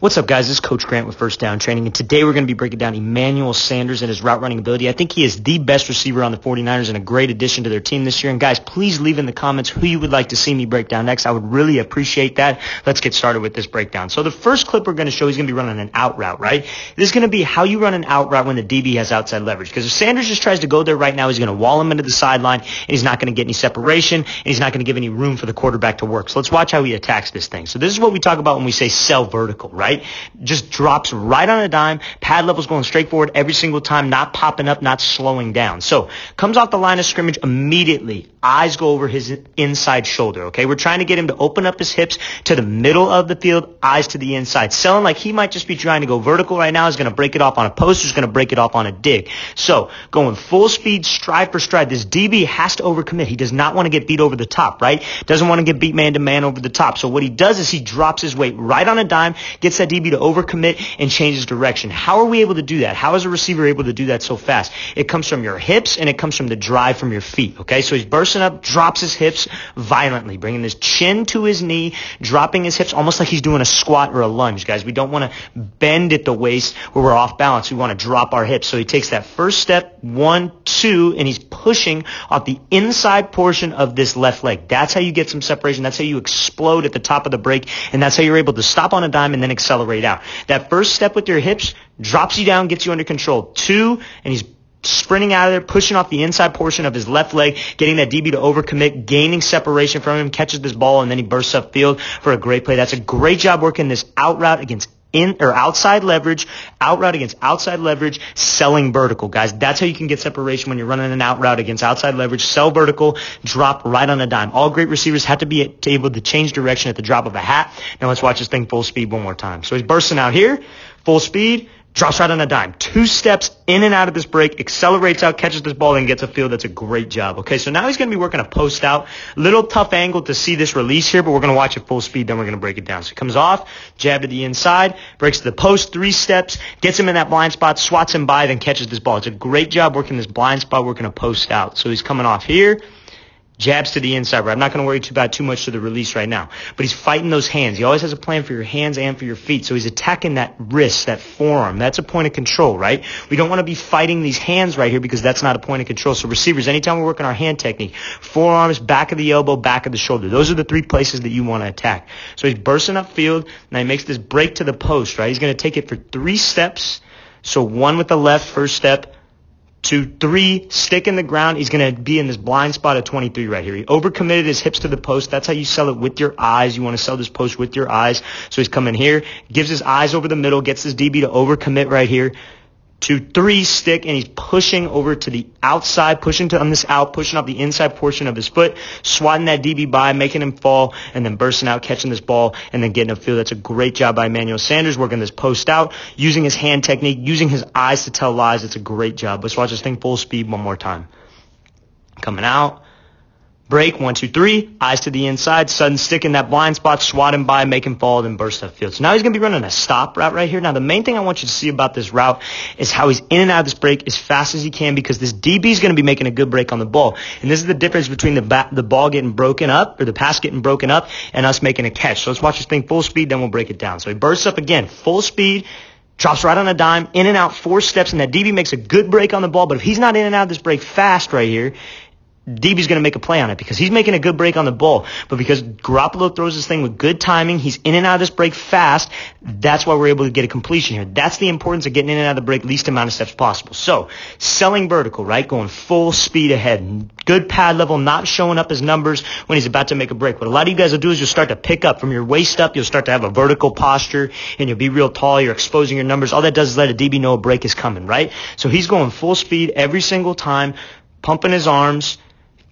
What's up, guys? This is Coach Grant with First Down Training, and today we're going to be breaking down Emmanuel Sanders and his route-running ability. I think he is the best receiver on the 49ers and a great addition to their team this year. And, guys, please leave in the comments who you would like to see me break down next. I would really appreciate that. Let's get started with this breakdown. So the first clip we're going to show, he's going to be running an out route, right? This is going to be how you run an out route when the DB has outside leverage. Because if Sanders just tries to go there right now, he's going to wall him into the sideline, and he's not going to get any separation, and he's not going to give any room for the quarterback to work. So let's watch how he attacks this thing. So this is what we talk about when we say sell vertical, right? Just drops right on a dime. Pad level's going straight forward every single time, not popping up, not slowing down. So comes off the line of scrimmage immediately. Eyes go over his inside shoulder, okay? We're trying to get him to open up his hips to the middle of the field, eyes to the inside. Selling like he might just be trying to go vertical right now. He's going to break it off on a post. He's going to break it off on a dig. So going full speed, stride for stride. This DB has to overcommit. He does not want to get beat over the top, right? Doesn't want to get beat man-to-man over the top. So what he does is he drops his weight right on a dime, gets that DB to overcommit and change his direction. How are we able to do that? How is a receiver able to do that so fast? It comes from your hips and it comes from the drive from your feet, okay? So he's bursting up, drops his hips violently, bringing his chin to his knee, dropping his hips almost like he's doing a squat or a lunge, guys. We don't want to bend at the waist where we're off balance. We want to drop our hips. So he takes that first step, 1, 2, and he's pushing off the inside portion of this left leg. That's how you get some separation. That's how you explode at the top of the break, and that's how you're able to stop on a dime and then accelerate out. That first step with your hips drops you down, gets you under control. 2, and he's sprinting out of there, pushing off the inside portion of his left leg, getting that DB to overcommit, gaining separation from him, catches this ball, and then he bursts up field for a great play. That's a great job working this out route against outside leverage, selling vertical, guys. That's how you can get separation when you're running an out route against outside leverage. Sell vertical, drop right on a dime. All great receivers have to be able to change direction at the drop of a hat. Now let's watch this thing full speed one more time. So he's bursting out here, full speed, drops right on a dime. 2 steps in and out of this break, accelerates out, catches this ball, and gets a field. That's a great job. Okay, so now he's going to be working a post out. Little tough angle to see this release here, but we're going to watch it full speed, then we're going to break it down. So he comes off, jab to the inside, breaks to the post, 3 steps, gets him in that blind spot, swats him by, then catches this ball. It's a great job working this blind spot, working a post out. So he's coming off here. Jabs to the inside. I'm not going to worry about too much to the release right now. But he's fighting those hands. He always has a plan for your hands and for your feet. So he's attacking that wrist, that forearm. That's a point of control, right? We don't want to be fighting these hands right here because that's not a point of control. So receivers, anytime we're working our hand technique, forearms, back of the elbow, back of the shoulder. Those are the 3 places that you want to attack. So he's bursting upfield. Now he makes this break to the post, right? He's going to take it for 3 steps. So 1 with the left, first step. 2, 3, stick in the ground. He's going to be in this blind spot at 23 right here. He overcommitted his hips to the post. That's how you sell it with your eyes. You want to sell this post with your eyes. So he's coming here, gives his eyes over the middle, gets his DB to overcommit right here. 2, 3, stick, and he's pushing over to the outside, pushing off the inside portion of his foot, swatting that DB by, making him fall, and then bursting out, catching this ball, and then getting a field. That's a great job by Emmanuel Sanders, working this post out, using his hand technique, using his eyes to tell lies. It's a great job. Let's watch this thing full speed one more time. Coming out. Break, 1, 2, 3, eyes to the inside, sudden stick in that blind spot, swat him by, make him fall, then burst up field. So now he's going to be running a stop route right here. Now the main thing I want you to see about this route is how he's in and out of this break as fast as he can because this DB is going to be making a good break on the ball. And this is the difference between the ball getting broken up or the pass getting broken up and us making a catch. So let's watch this thing full speed, then we'll break it down. So he bursts up again, full speed. Drops right on a dime, in and out, 4 steps, and that DB makes a good break on the ball. But if he's not in and out of this break fast right here, DB's going to make a play on it because he's making a good break on the ball. But because Garoppolo throws this thing with good timing, he's in and out of this break fast, that's why we're able to get a completion here. That's the importance of getting in and out of the break, least amount of steps possible. So, selling vertical, right? Going full speed ahead. Good pad level, not showing up his numbers when he's about to make a break. What a lot of you guys will do is you'll start to pick up from your waist up, you'll start to have a vertical posture, and you'll be real tall, you're exposing your numbers. All that does is let a DB know a break is coming, right? So he's going full speed every single time, pumping his arms,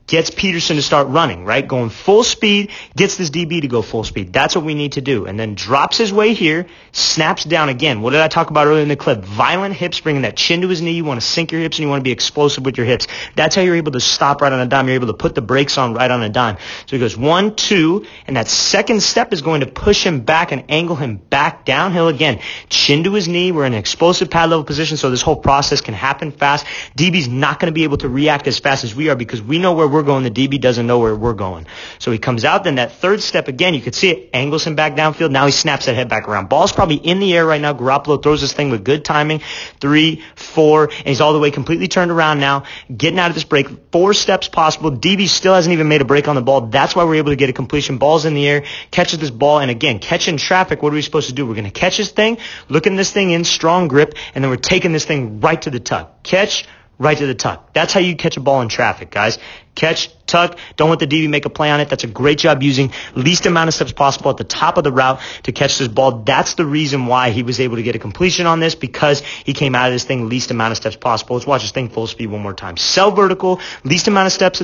gets Peterson to start running, right? Going full speed, gets this DB to go full speed. That's what we need to do. And then drops his way here, snaps down again. What did I talk about earlier in the clip? Violent hips, bringing that chin to his knee. You want to sink your hips and you want to be explosive with your hips. That's how you're able to stop right on a dime. You're able to put the brakes on right on a dime. So he goes 1, 2, and that second step is going to push him back and angle him back downhill again. Chin to his knee. We're in an explosive pad level position, so this whole process can happen fast. DB's not going to be able to react as fast as we are because we know where we're we're going, the DB doesn't know where we're going. So he comes out, then that third step again, you could see it, angles him back downfield. Now he snaps that head back around. Ball's probably in the air right now. Garoppolo throws this thing with good timing. 3, 4, and he's all the way completely turned around now, getting out of this break. 4 steps possible. DB still hasn't even made a break on the ball. That's why we're able to get a completion. Ball's in the air, catches this ball, and again, catching traffic, what are we supposed to do? We're going to catch this thing, looking this thing in, strong grip, and then we're taking this thing right to the tuck. Catch, right to the tuck. That's how you catch a ball in traffic, guys. Catch, tuck, don't let the DB make a play on it. That's a great job using least amount of steps possible at the top of the route to catch this ball. That's the reason why he was able to get a completion on this, because he came out of this thing least amount of steps possible. Let's watch this thing full speed one more time. Sell vertical, least amount of steps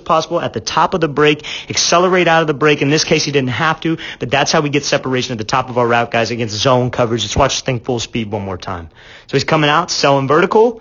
possible at the top of the break. Accelerate out of the break. In this case, he didn't have to, but that's how we get separation at the top of our route, guys, against zone coverage. Let's watch this thing full speed one more time. So he's coming out, selling vertical.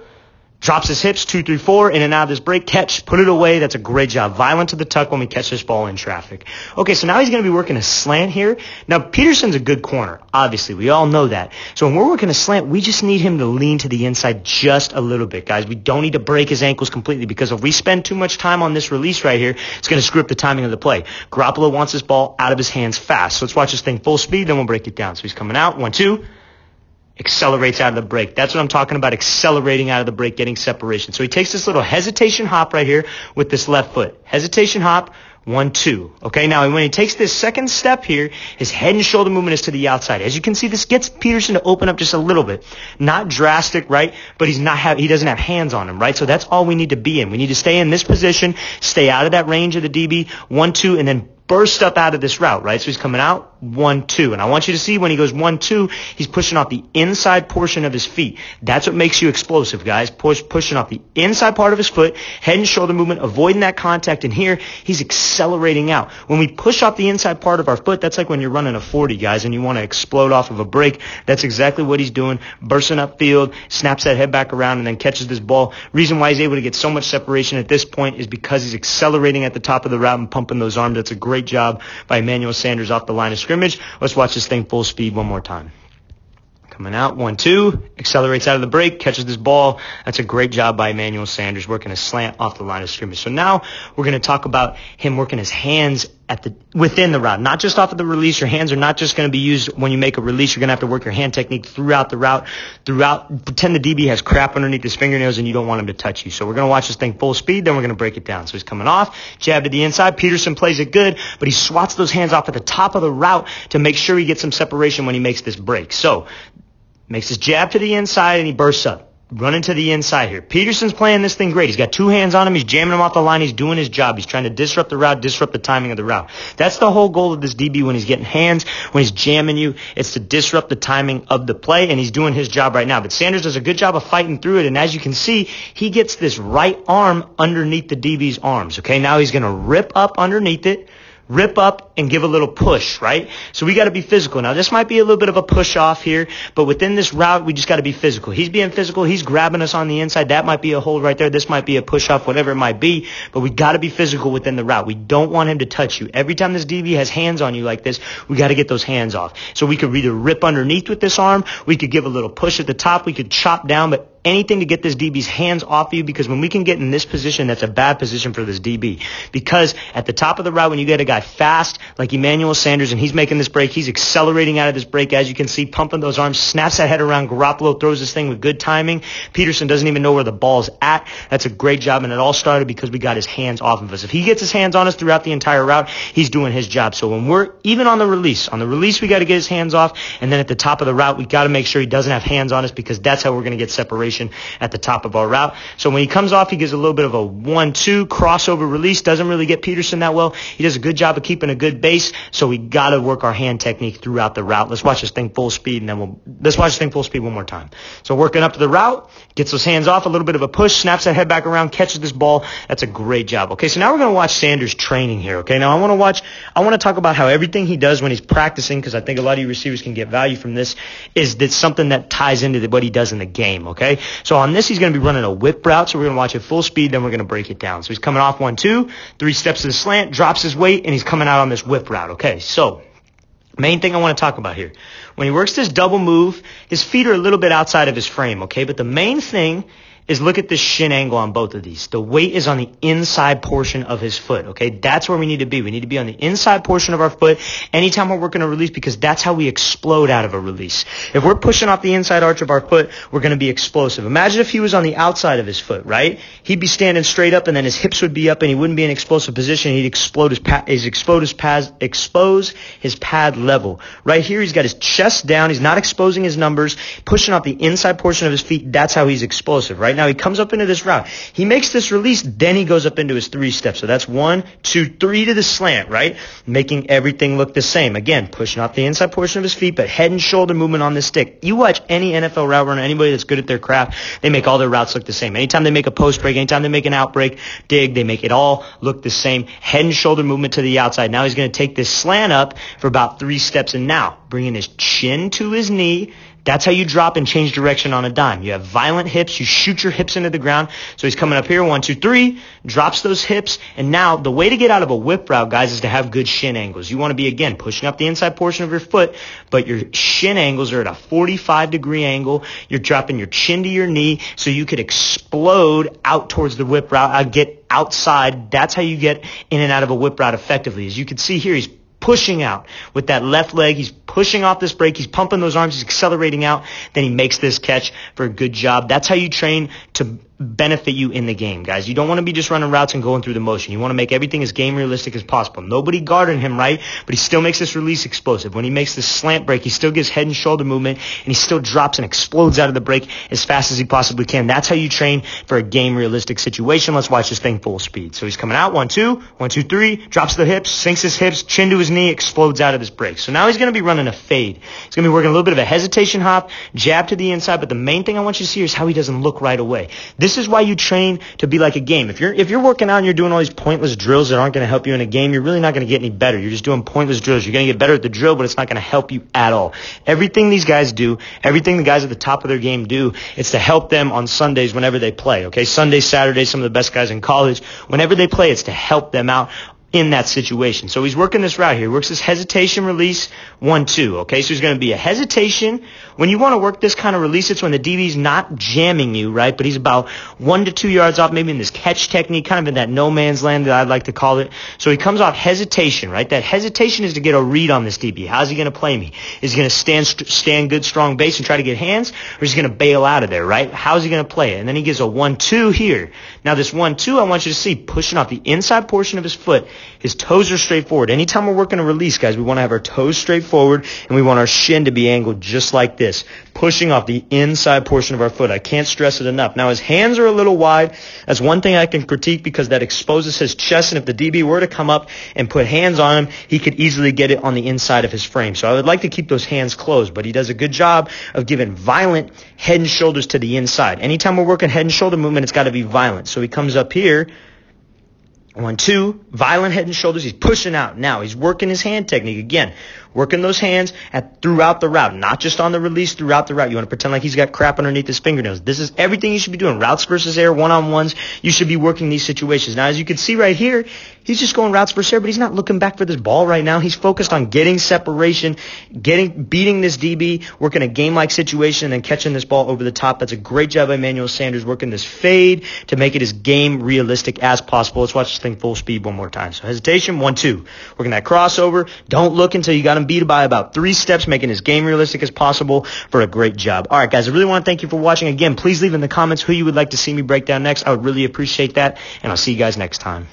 Drops his hips, 2, 3, 4, in and out of this break, catch, put it away. That's a great job. Violent to the tuck when we catch this ball in traffic. Okay, so now he's going to be working a slant here. Now, Peterson's a good corner, obviously. We all know that. So when we're working a slant, we just need him to lean to the inside just a little bit, guys. We don't need to break his ankles completely, because if we spend too much time on this release right here, it's going to screw up the timing of the play. Garoppolo wants this ball out of his hands fast. So let's watch this thing full speed, then we'll break it down. So he's coming out, 1, 2. Accelerates out of the break. That's what I'm talking about, accelerating out of the break, getting separation. So he takes this little hesitation hop right here with this left foot. Hesitation hop, 1, 2. Okay, now when he takes this second step here, his head and shoulder movement is to the outside. As you can see, this gets Peterson to open up just a little bit. Not drastic, right? But he doesn't have hands on him, right? So that's all we need to be in. We need to stay in this position, stay out of that range of the DB, 1, 2, and then burst up out of this route, right? So he's coming out, 1, 2. And I want you to see when he goes 1, 2, he's pushing off the inside portion of his feet. That's what makes you explosive, guys. Pushing off the inside part of his foot, head and shoulder movement, avoiding that contact. And here, he's accelerating out. When we push off the inside part of our foot, that's like when you're running a 40, guys, and you want to explode off of a break. That's exactly what he's doing. Bursting up field, snaps that head back around, and then catches this ball. Reason why he's able to get so much separation at this point is because he's accelerating at the top of the route and pumping those arms. That's a great job by Emmanuel Sanders off the line of scrimmage. Let's watch this thing full speed one more time. Coming out, 1, 2, accelerates out of the break, catches this ball. That's a great job by Emmanuel Sanders working a slant off the line of scrimmage. So now we're going to talk about him working his hands within the route, not just off of the release. Your hands are not just going to be used when you make a release. You're going to have to work your hand technique throughout the route, pretend the DB has crap underneath his fingernails and you don't want him to touch you. So we're going to watch this thing full speed, then we're going to break it down. So he's coming off, jab to the inside. Peterson plays it good, but he swats those hands off at the top of the route to make sure he gets some separation when he makes this break. So makes his jab to the inside and he bursts up. Running to the inside here. Peterson's playing this thing great. He's got 2 hands on him. He's jamming him off the line. He's doing his job. He's trying to disrupt the route, disrupt the timing of the route. That's the whole goal of this DB when he's getting hands, when he's jamming you. It's to disrupt the timing of the play, and he's doing his job right now. But Sanders does a good job of fighting through it, and as you can see, he gets this right arm underneath the DB's arms. Okay, now he's going to rip up underneath it. Rip up and give a little push, right? So we got to be physical. Now, this might be a little bit of a push off here, but within this route, we just got to be physical. He's being physical. He's grabbing us on the inside. That might be a hold right there. This might be a push off, whatever it might be, but we got to be physical within the route. We don't want him to touch you. Every time this DB has hands on you like this, we got to get those hands off. So we could either rip underneath with this arm. We could give a little push at the top. We could chop down, but anything to get this DB's hands off you, because when we can get in this position, that's a bad position for this DB. Because at the top of the route, when you get a guy fast like Emmanuel Sanders and he's making this break, he's accelerating out of this break, as you can see, pumping those arms, snaps that head around. Garoppolo throws this thing with good timing. Peterson doesn't even know where the ball's at. That's a great job, and it all started because we got his hands off of us. If he gets his hands on us throughout the entire route, he's doing his job. So when we're even on the release, we got to get his hands off, and then at the top of the route, we got to make sure he doesn't have hands on us, because that's how we're going to get separation at the top of our route. So when he comes off, he gives a little bit of a 1-2 crossover release. Doesn't really get Peterson that well. He does a good job of keeping a good base. So we got to work our hand technique throughout the route. Let's watch this thing full speed, and then let's watch this thing full speed one more time. So working up to the route, gets those hands off, a little bit of a push, snaps that head back around, catches this ball. That's a great job. Okay, so now we're going to watch Sanders training here. Okay, now I want to talk about how everything he does when he's practicing, because I think a lot of you receivers can get value from this, is that something that ties into what he does in the game. Okay. So on this, he's going to be running a whip route, so we're going to watch it full speed, then we're going to break it down. So he's coming off 1, 2, 3 steps to the slant, drops his weight, and he's coming out on this whip route. Okay, so main thing I want to talk about here. When he works this double move, his feet are a little bit outside of his frame, okay? But the main thing is look at the shin angle on both of these. The weight is on the inside portion of his foot, okay? That's where we need to be. We need to be on the inside portion of our foot anytime we're working a release, because that's how we explode out of a release. If we're pushing off the inside arch of our foot, we're going to be explosive. Imagine if he was on the outside of his foot, right? He'd be standing straight up, and then his hips would be up, and he wouldn't be in an explosive position. He'd expose his pad level. Right here, he's got his chest down. He's not exposing his numbers, pushing off the inside portion of his feet. That's how he's explosive, right? Now he comes up into this route. He makes this release, then he goes up into his three steps. So that's 1, 2, 3 to the slant, right? Making everything look the same. Again, pushing off the inside portion of his feet, but head and shoulder movement on the stick. You watch any NFL route runner, anybody that's good at their craft, they make all their routes look the same. Anytime they make a post break, anytime they make an out break, dig, they make it all look the same. Head and shoulder movement to the outside. Now he's going to take this slant up for about 3 steps, and now bringing his chin to his knee. That's how you drop and change direction on a dime. You have violent hips. You shoot your hips into the ground. So he's coming up here. 1, 2, 3. Drops those hips. And now the way to get out of a whip route, guys, is to have good shin angles. You want to be, again, pushing up the inside portion of your foot, but your shin angles are at a 45-degree angle. You're dropping your chin to your knee so you could explode out towards the whip route. Get outside. That's how you get in and out of a whip route effectively. As you can see here, he's pushing out with that left leg. He's pushing off this break. He's pumping those arms. He's accelerating out. Then he makes this catch for a good job. That's how you train to benefit you in the game, guys. You don't want to be just running routes and going through the motion. You want to make everything as game realistic as possible. Nobody guarding him, right? But he still makes this release explosive. When he makes this slant break, he still gives head and shoulder movement, and he still drops and explodes out of the break as fast as he possibly can. That's how you train for a game realistic situation. Let's watch this thing full speed. So he's coming out, 1, 2, 1, 2, 3, drops the hips, sinks his hips, chin to his knee, explodes out of his break. So now he's going to be running a fade. He's going to be working a little bit of a hesitation hop, jab to the inside, but the main thing I want you to see is how he doesn't look right away. This is why you train to be like a game. If you're working out and you're doing all these pointless drills that aren't going to help you in a game, you're really not going to get any better. You're just doing pointless drills. You're going to get better at the drill, but it's not going to help you at all. Everything these guys do, everything the guys at the top of their game do, it's to help them on Sundays whenever they play, okay? Sundays, Saturdays, some of the best guys in college, whenever they play, it's to help them out in that situation. So he's working this route here. He works this hesitation release, 1, 2. Okay, so he's going to be a hesitation. When you want to work this kind of release, it's when the DB's not jamming you, right? But he's about 1 to 2 yards off, maybe in this catch technique, kind of in that no man's land that I'd like to call it. So he comes off hesitation, right? That hesitation is to get a read on this DB. How's he going to play me? Is he going to stand good, strong base and try to get hands, or is he going to bail out of there, right? How's he going to play it? And then he gives a 1-2 here. Now this 1-2, I want you to see pushing off the inside portion of his foot. His toes are straight forward. Anytime we're working a release, guys, we want to have our toes straight forward, and we want our shin to be angled just like this, pushing off the inside portion of our foot. I can't stress it enough. Now, his hands are a little wide. That's one thing I can critique, because that exposes his chest, and if the DB were to come up and put hands on him, he could easily get it on the inside of his frame. So I would like to keep those hands closed, but he does a good job of giving violent head and shoulders to the inside. Anytime we're working head and shoulder movement, it's got to be violent. So he comes up here, 1-2, violent head and shoulders. He's pushing out. Now he's working his hand technique again, working those hands throughout the route, not just on the release, throughout the route. You want to pretend like he's got crap underneath his fingernails. This is everything you should be doing. Routes versus air, one-on-ones. You should be working these situations. Now, as you can see right here, he's just going routes versus air, but he's not looking back for this ball right now. He's focused on getting separation, beating this DB, working a game-like situation, and then catching this ball over the top. That's a great job by Emmanuel Sanders working this fade to make it as game realistic as possible. Let's watch this full speed one more time. So hesitation, 1-2. Working that crossover. Don't look until you got him beat by about 3 steps, making his game realistic as possible for a great job. All right, guys, I really want to thank you for watching. Again, please leave in the comments who you would like to see me break down next. I would really appreciate that, and I'll see you guys next time.